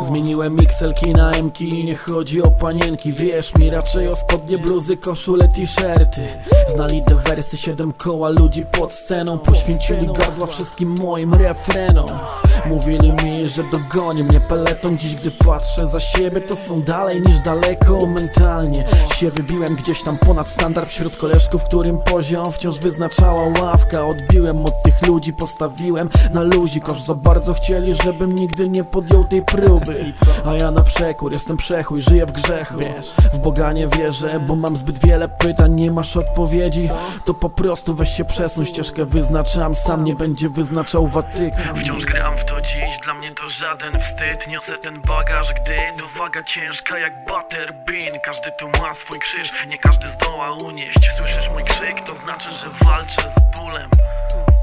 Zmieniłem XL-ki na M-ki. Nie chodzi o panienki, wiesz mi, raczej o spodnie, bluzy, koszule, t-shirty. Znali te wersy, 7 koła ludzi pod sceną. Poświęcili gardła wszystkim moim refrenom. Mówili mi, że dogoni mnie peleton. Dziś gdy patrzę za siebie, to są dalej niż daleko. Mentalnie się wybiłem gdzieś tam ponad standard. Wśród koleżków, którym poziom wciąż wyznaczała ławka. Odbiłem od tych ludzi, postawiłem na luzik. Aż za bardzo chcieli, żebym nigdy nie podjął tej próby. A ja na przekór, jestem przechuj, żyję w grzechu. W Boga nie wierzę, bo mam zbyt wiele pytań. Nie masz odpowiedzi, to po prostu weź się przesuń. Ścieżkę wyznaczam, sam nie będzie wyznaczał Watykan. Wciąż gram w to dziś, dla mnie to żaden wstyd. Niosę ten bagaż, gdy to waga ciężka jak butter bean. Każdy tu ma swój krzyż, nie każdy zdoła unieść. Słyszysz mój krzyk, to znaczy, że walczę z bólem.